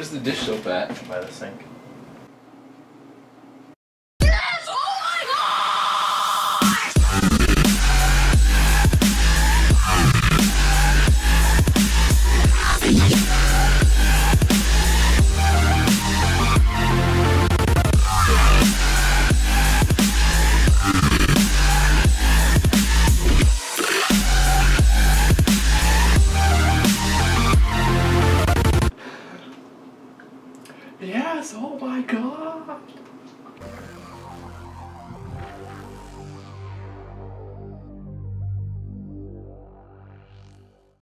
Where's the dish soap at? By the sink. Yes! Oh my God! Yes, oh my God!